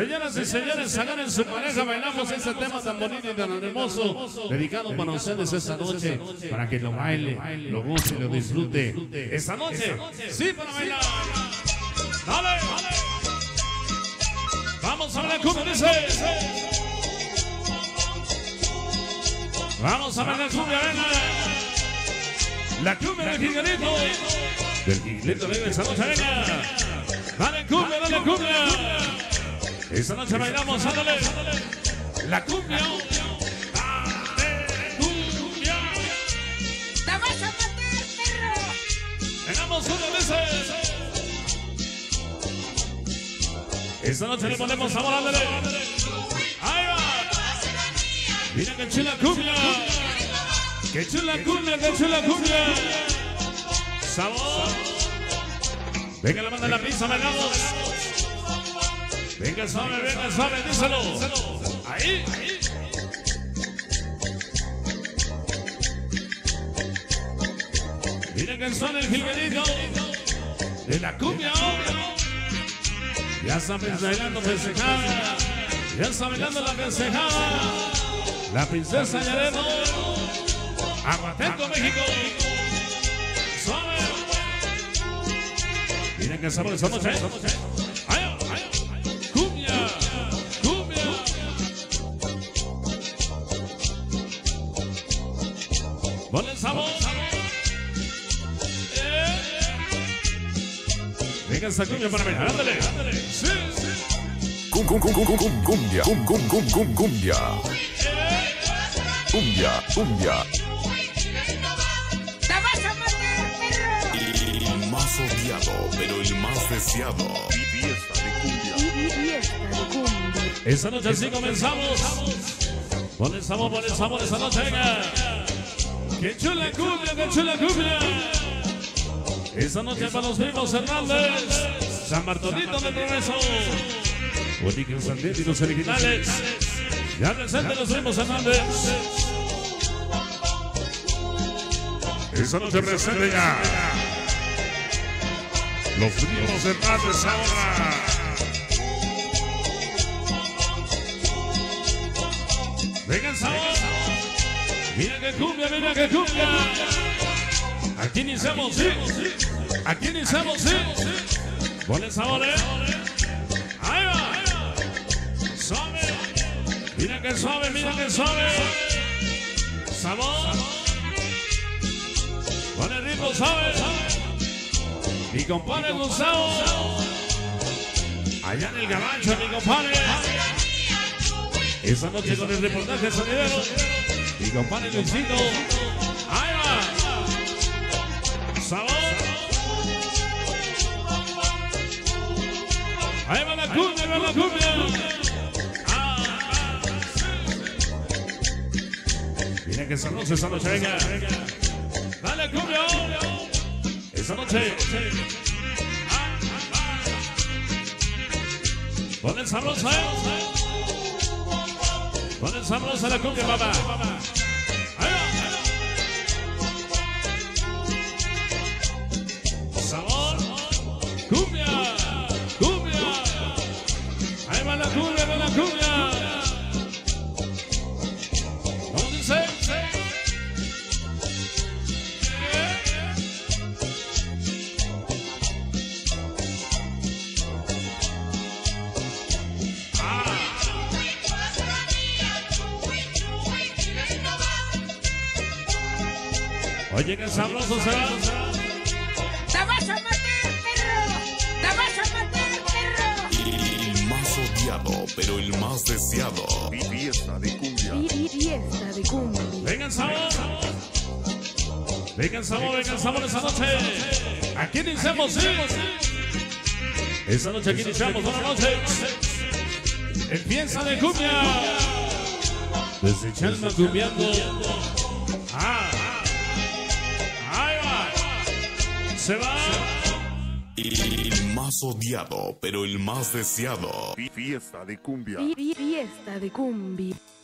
Señoras y señores, hagan en su pareja, bailamos ese tema tan bonito y tan hermoso, dedicado para ustedes esta noche, para que lo baile, lo goce, lo disfrute. Esta noche, sí, para bailar. Dale, vamos a bailar, ¿cómo dice? Vamos a bailar, cumbia, venga. La cumbia del Jilguerito. Del Jilguerito, venga, esta noche, venga. Dale, cumbia, dale, cumbia. Esta noche bailamos, ándale. La cumbia. Dale, cumbia. ¡Te vas a matar, perro! ¡Venamos una vez! Esta noche le ponemos amor, ándale. ¡Ahí va! Mira que chula cumbia, que chula cumbia, que chula cumbia. Sabor. Venga la banda de la pizza, bailamos. Venga suave, díselo. Ahí. Mira que suena el Jilguerito de la cumbia. Ya saben bailando festejada, ya saben bailando la festejada. La princesa Yareno, Ahutenco, México. Suave. Miren que sabor esta noche. Cumbia, cumbia. Ponle sabor. Venga esta cumbia para mí. Ándale, ándale. Sí, sí. Cumbia, cumbia. Cumbia, cumbia. ¡Te vas a matar, perro! El más odiado, pero el más deseado. Fiesta de cumbia. Fiesta de cumbia. Esta noche sí comenzamos. Ponle sabor esta noche, venga. ¡Qué chula cumbia, qué chula cumbia! Esta noche para los mismos Hernández, San Bartonito de Progreso. Sander y los originales. Ya presente los mismos Hernández. Esa noche presente ya. Los mismos Hernández ahora. Vengan sabor. Mira que cumbia. Aquí iniciamos, sí. Aquí iniciamos, sí. Ponle sabor, Ahí va. Suave. Mira que suave, mira que suave. Sabor. Con el ritmo, ¿sabes? Mi compadre Gustavo. Allá en el gabacho, mi compadre. Esta noche con el reportaje sonidero. Mi compadre Luisito. Ahí va. Sabor. Ahí va la cumbia, ahí va la cumbia. Ah. Mira que esa noche, venga. Dale cumbia, esa noche. Ponle sabrosa, ponle sabrosa la cumbia, papá. Ahí va. Sabor, cumbia, cumbia. Ahí va la cumbia, va la cumbia. ¿Cómo dice? Oye, qué sabroso será. ¡Te vas a matar, perro! ¡Te vas a matar, perro! El más odiado, pero el más deseado. Fiesta de cumbia. Fiesta de cumbia. Vengan sabor. Vengan sabor, vengan sabor esa noche. Aquí iniciamos, sí. Esa noche aquí iniciamos, buenas noches. Empieza de cumbia. Desde Chalma cumbiando. Se va. El más odiado, pero el más deseado. Fiesta de cumbia. Fiesta de cumbia.